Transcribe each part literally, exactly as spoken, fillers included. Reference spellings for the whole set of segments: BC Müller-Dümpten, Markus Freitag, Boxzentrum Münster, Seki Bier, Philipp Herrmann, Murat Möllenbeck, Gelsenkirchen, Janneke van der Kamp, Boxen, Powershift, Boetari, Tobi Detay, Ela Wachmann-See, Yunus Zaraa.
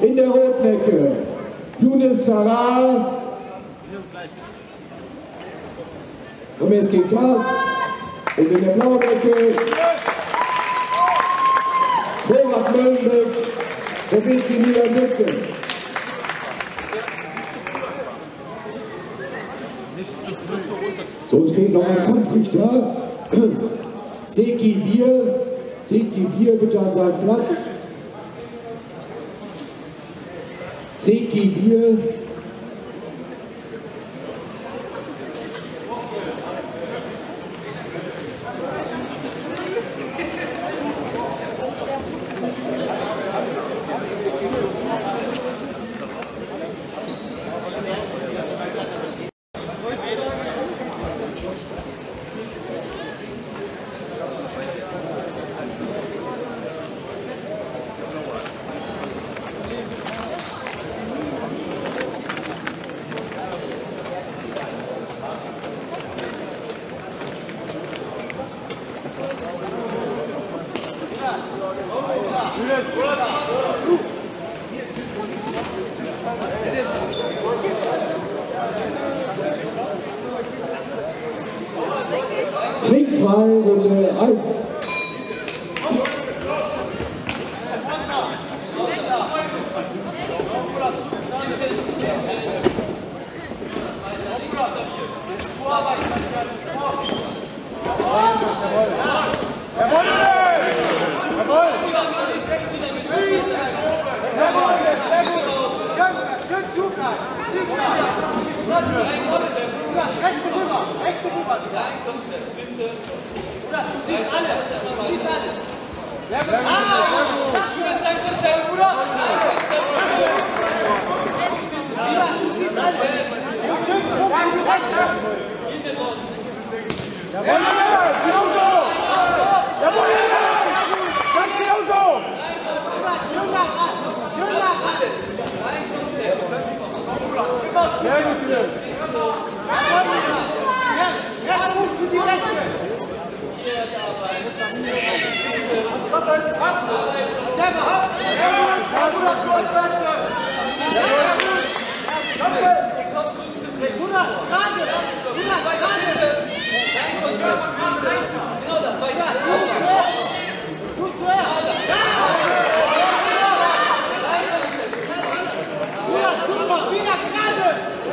In der roten Ecke Yunus Zaraa. Und jetzt geht Kast. Und in der blauen Ecke Murat Möllenbeck der B C Müller-Dümpten. So, es fehlt noch ein Kampfrichter. Seki Bier, Seki Bier bitte an seinen Platz. Seki Bier. Ringfrei, Runde eins. So,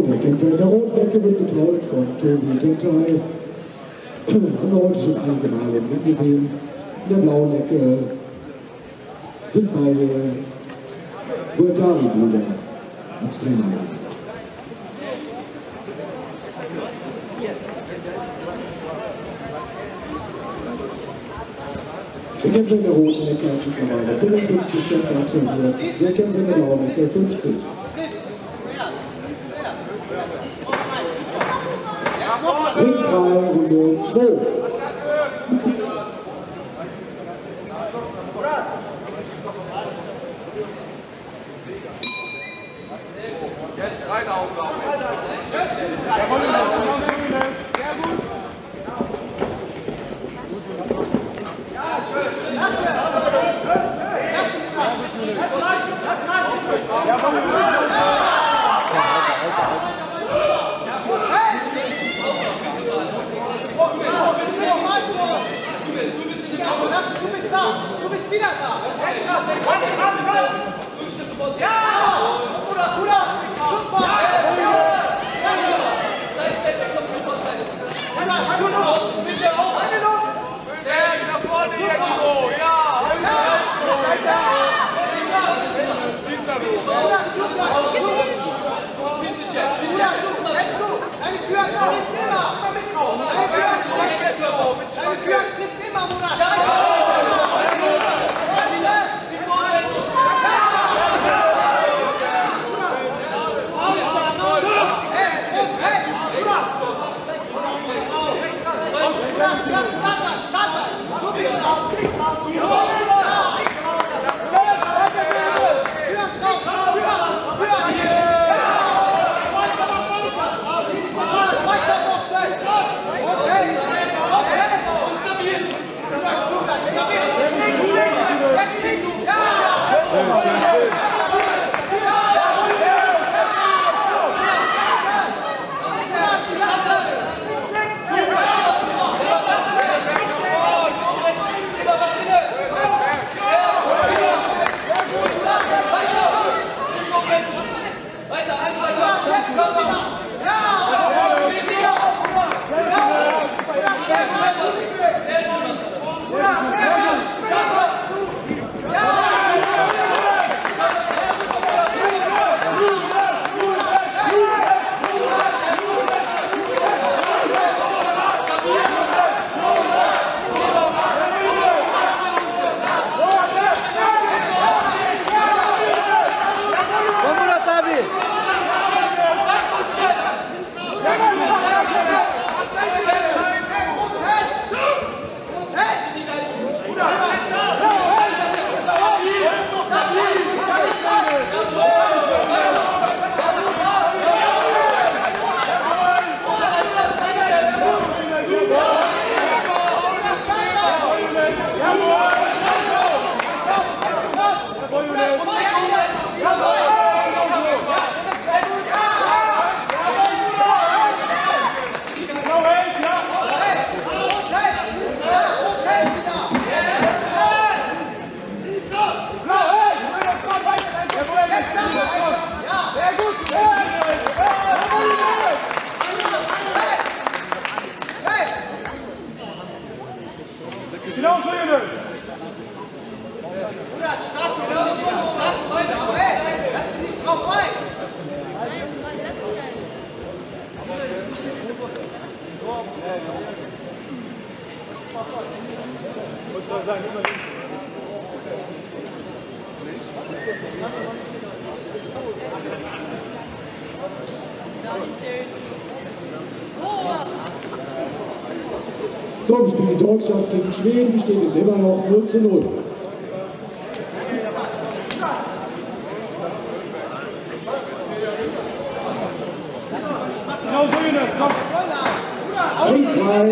der Kämpfer in der roten Ecke wird betreut von Tobi Detay. Haben wir heute schon einige Male mitgesehen. In der blauen Ecke sind beide Boetari-Brüder als Trainer. kämpft in der roten Ecke hat die Gemeinde fünfundfünfzig Kämpfe absolviert. Wer kämpft in der blauen Ecke? fünfzig. Ringfrei Runde zwei. So, im Spiel Deutschland gegen Schweden steht es immer noch null zu null. All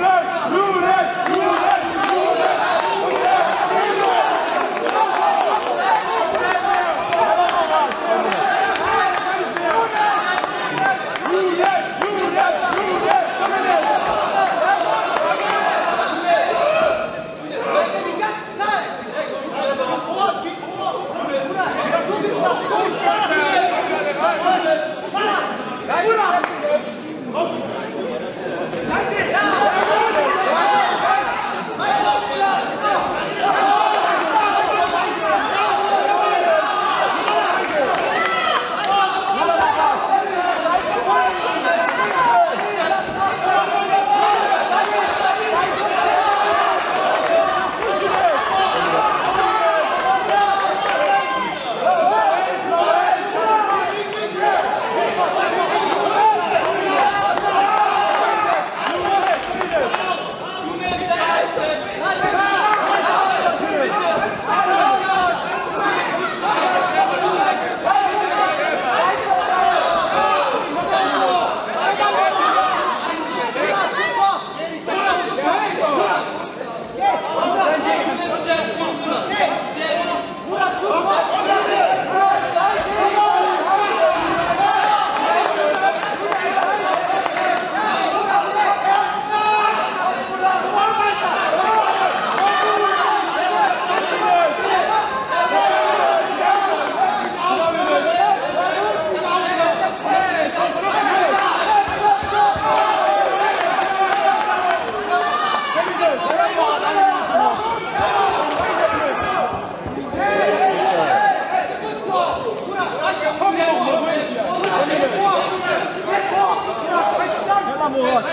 right. Murat.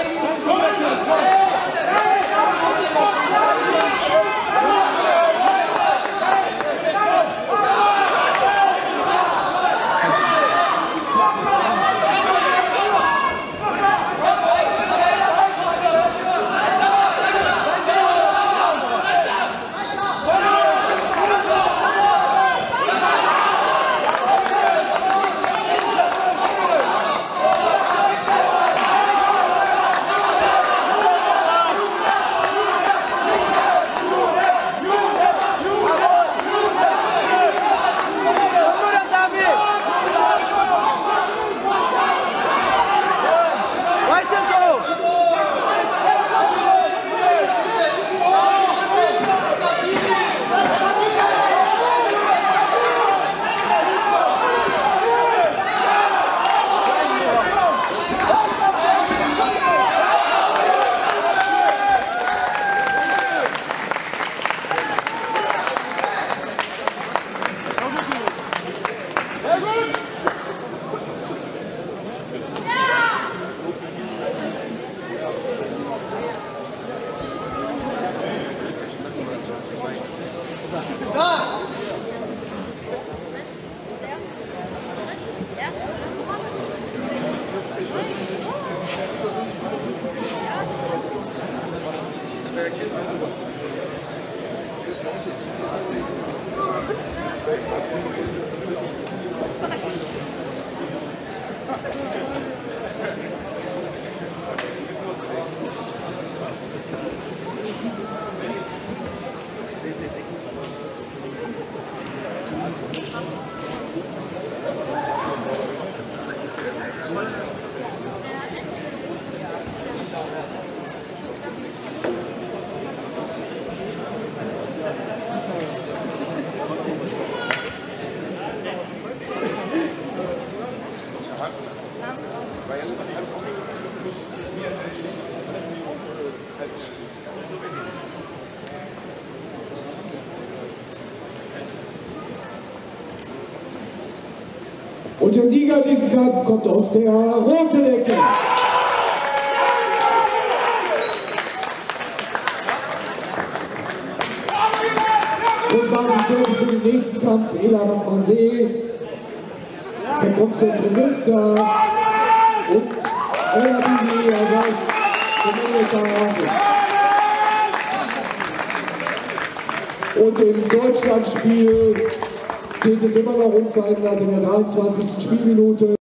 Und der Sieger dieses Kampfes kommt aus der roten Ecke. Und warten für den nächsten Kampf Ela Wachmann-See vom Boxzentrum Münster und Ela Wachmann-See. Und im Deutschlandspiel steht es immer noch unverändert in der dreiundzwanzigsten Spielminute.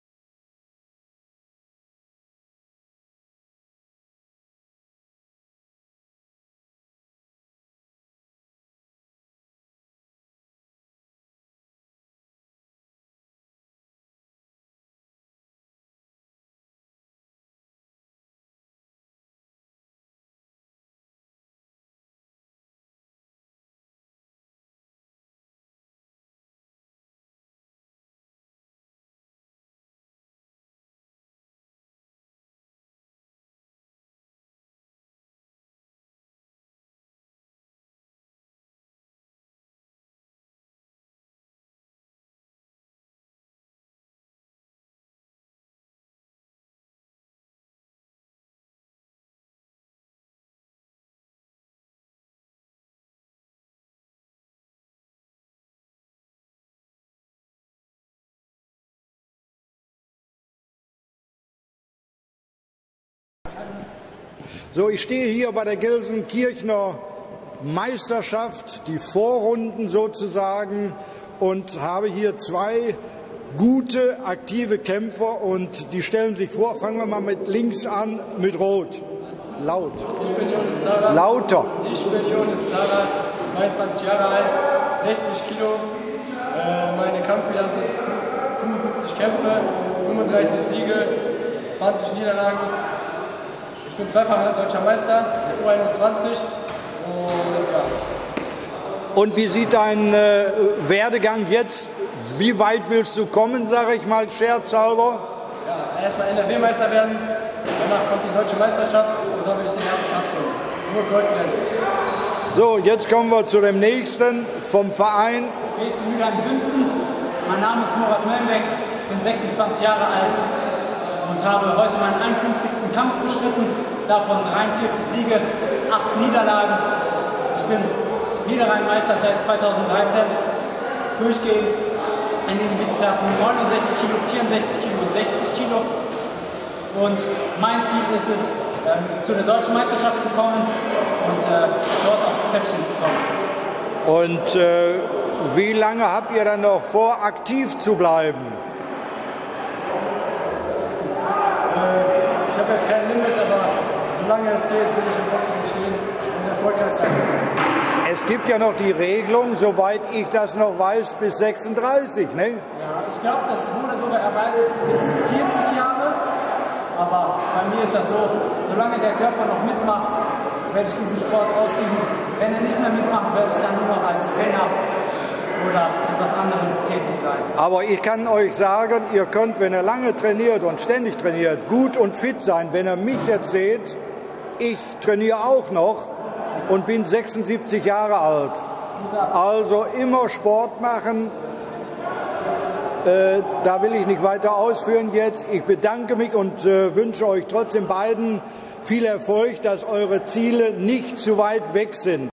So, ich stehe hier bei der Gelsenkirchener Meisterschaft, die Vorrunden sozusagen, und habe hier zwei gute, aktive Kämpfer und die stellen sich vor. Fangen wir mal mit links an, mit Rot. Laut. Ich bin Yunus Zaraa. Lauter. Ich bin Yunus Zaraa, zweiundzwanzig Jahre alt, sechzig Kilo. Äh, meine Kampfbilanz ist fünfundfünfzig Kämpfe, fünfunddreißig Siege, zwanzig Niederlagen. Ich bin zweifacher deutscher Meister, der U einundzwanzig. Und, ja. Und wie sieht dein äh, Werdegang jetzt? Wie weit willst du kommen, sage ich mal, scherzhalber? Ja, erstmal N R W-Meister werden, danach kommt die deutsche Meisterschaft und dann will ich den ersten Platz holen. Nur Goldglanz. So, jetzt kommen wir zu dem nächsten vom Verein. B C Müller-Dümpten. Mein Name ist Murat Möllenbeck, bin sechsundzwanzig Jahre alt und und habe heute meinen einundfünfzigsten Kampf bestritten, davon dreiundvierzig Siege, acht Niederlagen. Ich bin Niederrhein-Meister seit zweitausenddreizehn, durchgehend in den Gewichtsklassen neunundsechzig Kilo, vierundsechzig Kilo und sechzig Kilo. Und mein Ziel ist es, äh, zu der deutschen Meisterschaft zu kommen und äh, dort aufs Treppchen zu kommen. Und äh, wie lange habt ihr dann noch vor, aktiv zu bleiben? Äh, ich habe jetzt kein Limit, aber solange es geht, will ich im Boxen bestehen und erfolgreich sein. Es gibt ja noch die Regelung, soweit ich das noch weiß, bis sechsunddreißig, ne? Ja, ich glaube, das wurde sogar erweitert bis vierzig Jahre. Aber bei mir ist das so, solange der Körper noch mitmacht, werde ich diesen Sport ausüben. Wenn er nicht mehr mitmacht, werde ich dann nur noch als Trainer oder etwas anderem tätig sein. Aber ich kann euch sagen, ihr könnt, wenn ihr lange trainiert und ständig trainiert, gut und fit sein. Wenn ihr mich jetzt seht, ich trainiere auch noch und bin sechsundsiebzig Jahre alt. Also immer Sport machen. Äh, da will ich nicht weiter ausführen jetzt. Ich bedanke mich und äh, wünsche euch trotzdem beiden viel Erfolg, dass eure Ziele nicht zu weit weg sind.